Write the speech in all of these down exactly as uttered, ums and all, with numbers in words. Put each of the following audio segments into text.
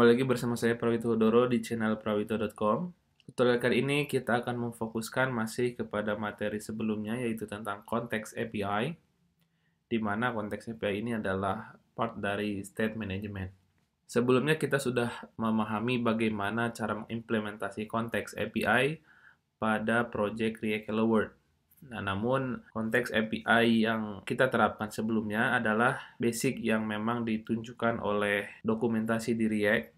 Kembali lagi bersama saya Prawito Hudoro di channel prawito dot com. Tutorial kali ini kita akan memfokuskan masih kepada materi sebelumnya, yaitu tentang Context A P I, di mana Context A P I ini adalah part dari state management. Sebelumnya kita sudah memahami bagaimana cara mengimplementasi Context A P I pada project React Hello World. Nah, namun Context A P I yang kita terapkan sebelumnya adalah basic yang memang ditunjukkan oleh dokumentasi di React.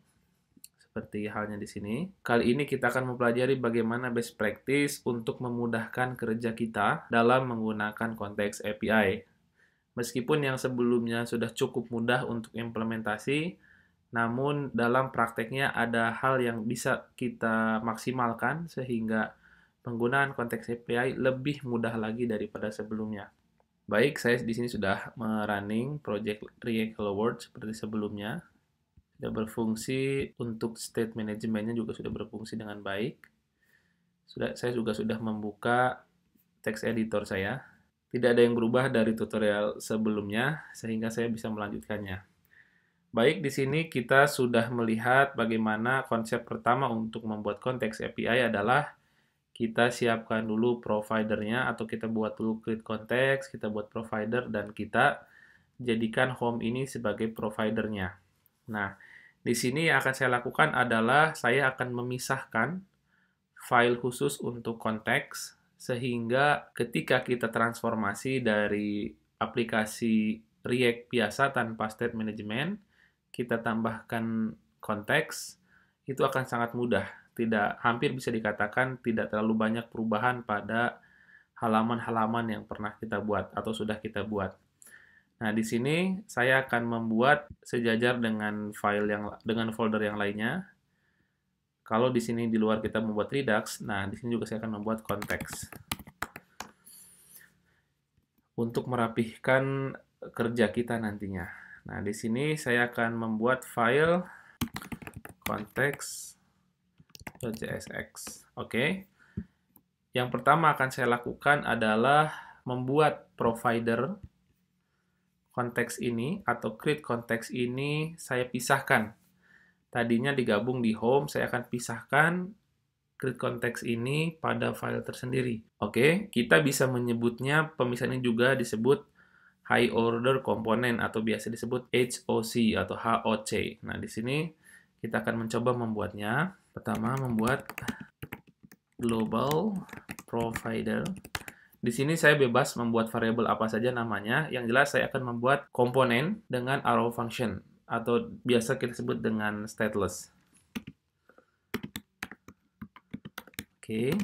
Seperti halnya di sini. Kali ini kita akan mempelajari bagaimana best practice untuk memudahkan kerja kita dalam menggunakan konteks A P I. Meskipun yang sebelumnya sudah cukup mudah untuk implementasi, namun dalam prakteknya ada hal yang bisa kita maksimalkan sehingga penggunaan konteks A P I lebih mudah lagi daripada sebelumnya. Baik, saya di sini sudah merunning project React Hello World seperti sebelumnya. Sudah berfungsi untuk state manajemennya, juga sudah berfungsi dengan baik. Sudah, saya juga sudah membuka text editor saya. Tidak ada yang berubah dari tutorial sebelumnya, sehingga saya bisa melanjutkannya. Baik, di sini kita sudah melihat bagaimana konsep pertama untuk membuat konteks A P I adalah kita siapkan dulu providernya, atau kita buat dulu create konteks, kita buat provider, dan kita jadikan home ini sebagai providernya. Nah, di sini yang akan saya lakukan adalah saya akan memisahkan file khusus untuk konteks, sehingga ketika kita transformasi dari aplikasi React biasa tanpa state management, kita tambahkan konteks, itu akan sangat mudah. Tidak, hampir bisa dikatakan tidak terlalu banyak perubahan pada halaman-halaman yang pernah kita buat atau sudah kita buat. Nah, di sini saya akan membuat sejajar dengan file yang dengan folder yang lainnya. Kalau di sini di luar kita membuat Redux, nah di sini juga saya akan membuat konteks. Untuk merapihkan kerja kita nantinya. Nah, di sini saya akan membuat file konteks.jsx. Oke. Yang pertama akan saya lakukan adalah membuat provider konteks ini atau create konteks ini saya pisahkan. Tadinya digabung di home, saya akan pisahkan create konteks ini pada file tersendiri. Oke, kita bisa menyebutnya, pemisahnya juga disebut high order component atau biasa disebut H O C atau H O C. Nah, di sini kita akan mencoba membuatnya. Pertama, membuat global provider. Di sini saya bebas membuat variabel apa saja namanya. Yang jelas saya akan membuat komponen dengan arrow function atau biasa kita sebut dengan stateless. Oke.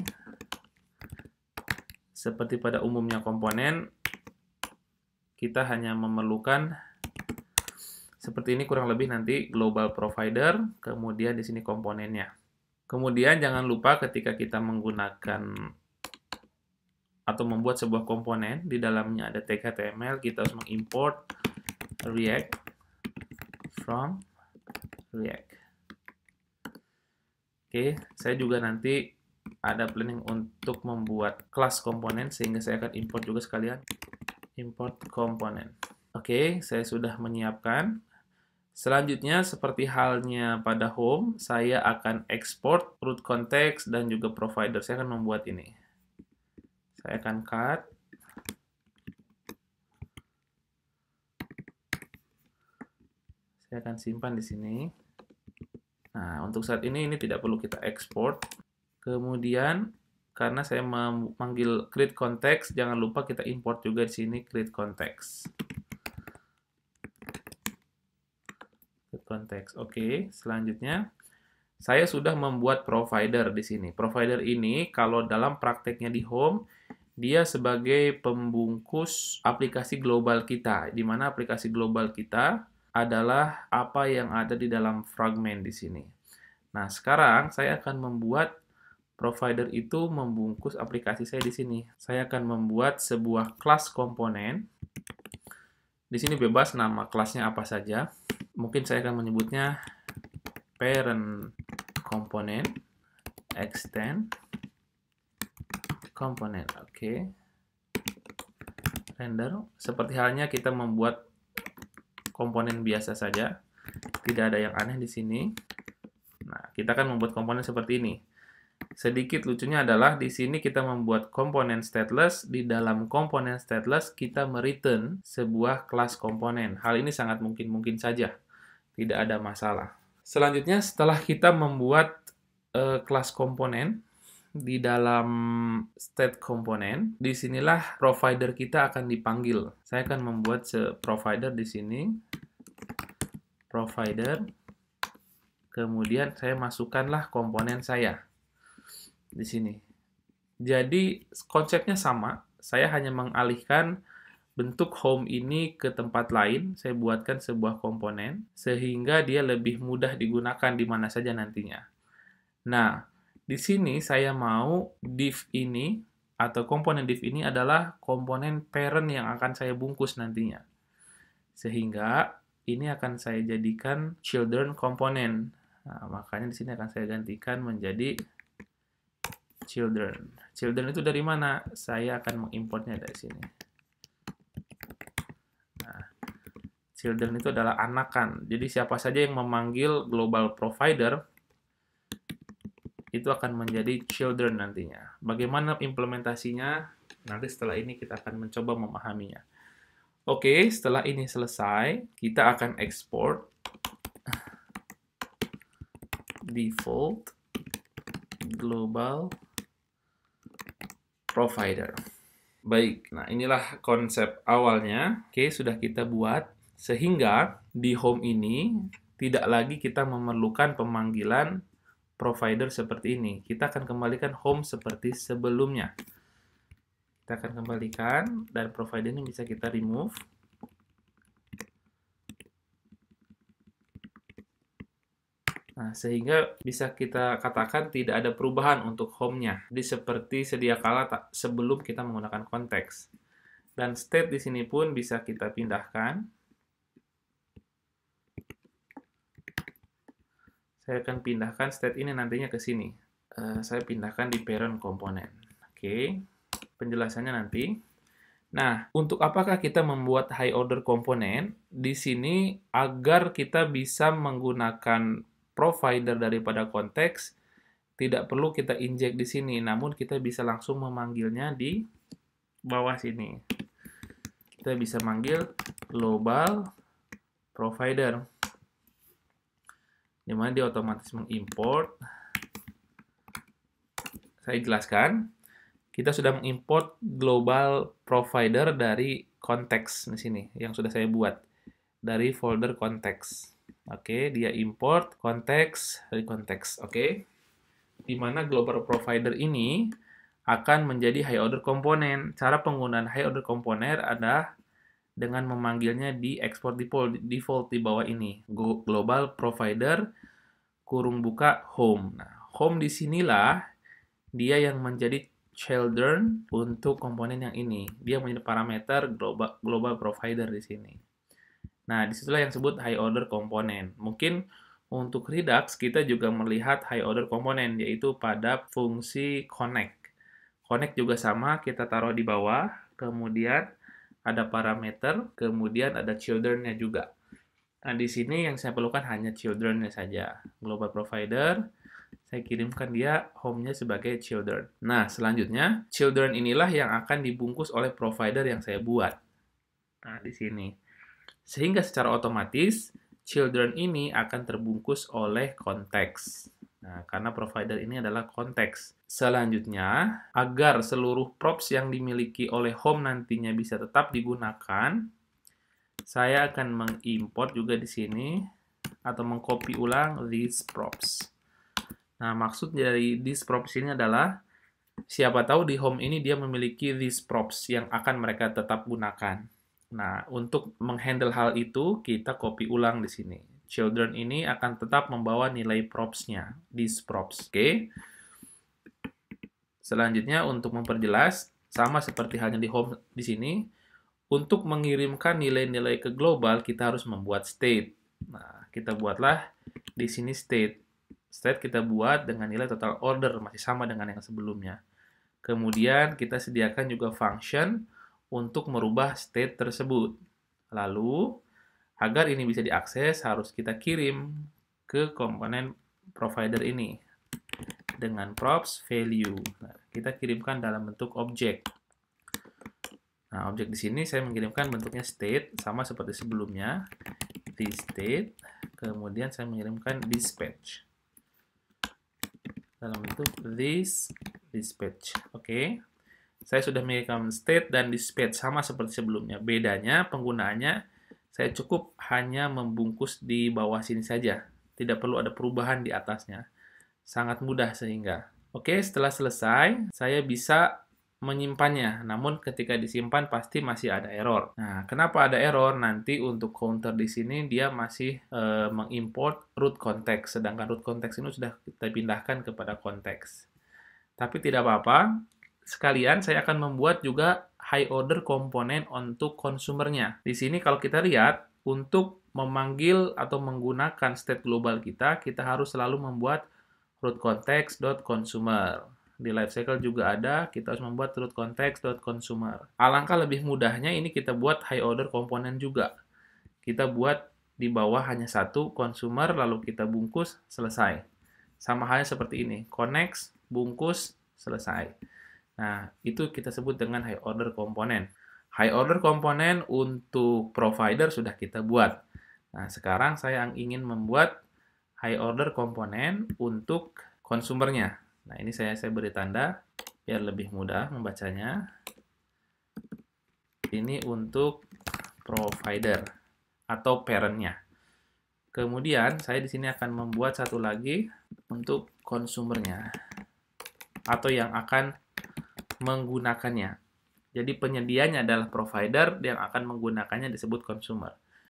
Seperti pada umumnya komponen, kita hanya memerlukan seperti ini kurang lebih nanti global provider, kemudian di sini komponennya. Kemudian jangan lupa ketika kita menggunakan atau membuat sebuah komponen, di dalamnya ada tag H T M L, kita harus mengimport React from React. Oke, saya juga nanti ada planning untuk membuat kelas komponen, sehingga saya akan import juga sekalian import komponen. Oke, saya sudah menyiapkan. Selanjutnya, seperti halnya pada home, saya akan export root context dan juga provider. Saya akan membuat ini. Saya akan cut. Saya akan simpan di sini. Nah, untuk saat ini ini tidak perlu kita ekspor. Kemudian karena saya memanggil create context, jangan lupa kita import juga di sini create context. Create context. Oke, selanjutnya saya sudah membuat provider di sini. Provider ini kalau dalam prakteknya di home, dia sebagai pembungkus aplikasi global kita, di mana aplikasi global kita adalah apa yang ada di dalam fragment di sini. Nah, sekarang saya akan membuat provider itu membungkus aplikasi saya di sini. Saya akan membuat sebuah kelas komponen. Di sini bebas nama kelasnya apa saja. Mungkin saya akan menyebutnya parent komponen, extend komponen, oke, okay. Render, seperti halnya kita membuat komponen biasa saja, tidak ada yang aneh di sini. Kita akan membuat komponen seperti ini. Sedikit lucunya adalah di sini kita membuat komponen stateless, di dalam komponen stateless kita mereturn sebuah kelas komponen. Hal ini sangat mungkin-mungkin saja, tidak ada masalah. Selanjutnya setelah kita membuat uh, kelas komponen, di dalam state komponen, disinilah provider kita akan dipanggil. Saya akan membuat provider di sini, provider, kemudian saya masukkanlah komponen saya di sini. Jadi konsepnya sama, saya hanya mengalihkan bentuk home ini ke tempat lain, saya buatkan sebuah komponen, sehingga dia lebih mudah digunakan di mana saja nantinya. Nah, di sini saya mau div ini, atau komponen div ini adalah komponen parent yang akan saya bungkus nantinya. Sehingga ini akan saya jadikan children komponen. Nah, makanya di sini akan saya gantikan menjadi children. Children itu dari mana? Saya akan mengimportnya dari sini. Nah, children itu adalah anakan. Jadi siapa saja yang memanggil global provider, itu akan menjadi children nantinya. Bagaimana implementasinya? Nanti setelah ini kita akan mencoba memahaminya. Oke, setelah ini selesai, kita akan export default global provider. Baik, nah inilah konsep awalnya. Oke, sudah kita buat. Sehingga di home ini, tidak lagi kita memerlukan pemanggilan provider seperti ini. Kita akan kembalikan home seperti sebelumnya. Kita akan kembalikan, dan provider ini bisa kita remove. Nah, sehingga bisa kita katakan tidak ada perubahan untuk home-nya. Jadi seperti sedia kala sebelum kita menggunakan konteks. Dan state di sini pun bisa kita pindahkan. Saya akan pindahkan state ini nantinya ke sini. Uh, saya pindahkan di parent komponen. Oke, okay. Penjelasannya nanti. Nah, untuk apakah kita membuat high order komponen? Di sini agar kita bisa menggunakan provider daripada konteks, tidak perlu kita inject di sini, namun kita bisa langsung memanggilnya di bawah sini. Kita bisa manggil global provider, dimana dia otomatis mengimport. Saya jelaskan, kita sudah mengimport global provider dari konteks di sini, yang sudah saya buat dari folder konteks. Oke, dia import konteks dari konteks. Oke, dimana global provider ini akan menjadi high order komponen. Cara penggunaan high order komponen adalah dengan memanggilnya di export default, default di bawah ini, global provider kurung buka home. Nah, home di sinilah dia yang menjadi children untuk komponen yang ini. Dia menjadi parameter global, global provider di sini. Nah, disitulah yang disebut high order komponen. Mungkin untuk Redux kita juga melihat high order komponen, yaitu pada fungsi connect. Connect juga sama, kita taruh di bawah, kemudian ada parameter, kemudian ada children-nya juga. Nah, di sini yang saya perlukan hanya children-nya saja. Global provider, saya kirimkan dia home-nya sebagai children. Nah, selanjutnya, children inilah yang akan dibungkus oleh provider yang saya buat. Nah, di sini. Sehingga secara otomatis, children ini akan terbungkus oleh konteks. Nah, karena provider ini adalah konteks. Selanjutnya, agar seluruh props yang dimiliki oleh home nantinya bisa tetap digunakan, saya akan mengimport juga di sini, atau mengcopy ulang these props. Nah, maksud dari these props ini adalah, siapa tahu di home ini dia memiliki these props yang akan mereka tetap gunakan. Nah, untuk menghandle hal itu, kita copy ulang di sini. Children ini akan tetap membawa nilai props-nya, these props, oke? Okay? Selanjutnya, untuk memperjelas, sama seperti halnya di home di sini, untuk mengirimkan nilai-nilai ke global, kita harus membuat state. Nah, kita buatlah di sini state. State kita buat dengan nilai total order, masih sama dengan yang sebelumnya. Kemudian, kita sediakan juga function untuk merubah state tersebut. Lalu, agar ini bisa diakses, harus kita kirim ke komponen provider ini dengan props value. Nah, kita kirimkan dalam bentuk objek. Nah, objek di sini saya mengirimkan bentuknya state, sama seperti sebelumnya, di state, kemudian saya mengirimkan dispatch dalam bentuk this dispatch. Oke, okay. Saya sudah mengirimkan state dan dispatch sama seperti sebelumnya. Bedanya penggunaannya saya cukup hanya membungkus di bawah sini saja, tidak perlu ada perubahan di atasnya. Sangat mudah sehingga. Oke, okay, setelah selesai saya bisa menyimpannya. Namun ketika disimpan pasti masih ada error. Nah, kenapa ada error? Nanti untuk counter di sini dia masih e, mengimport root context, sedangkan root context ini sudah kita pindahkan kepada konteks. Tapi tidak apa-apa. Sekalian saya akan membuat juga high order komponen untuk konsumernya. Di sini kalau kita lihat, untuk memanggil atau menggunakan state global kita, kita harus selalu membuat root context.consumer. Di lifecycle juga ada, kita harus membuat root context.consumer. Alangkah lebih mudahnya ini kita buat high order komponen juga. Kita buat di bawah hanya satu consumer, lalu kita bungkus, selesai. Sama halnya seperti ini, connect, bungkus, selesai. Nah, itu kita sebut dengan high order komponen. High order komponen untuk provider sudah kita buat. Nah, sekarang saya ingin membuat high order komponen untuk konsumernya. Nah, ini saya, saya beri tanda biar lebih mudah membacanya. Ini untuk provider atau parentnya. Kemudian, saya di sini akan membuat satu lagi untuk konsumernya atau yang akan menggunakannya. Jadi, penyedianya adalah provider, yang akan menggunakannya disebut consumer.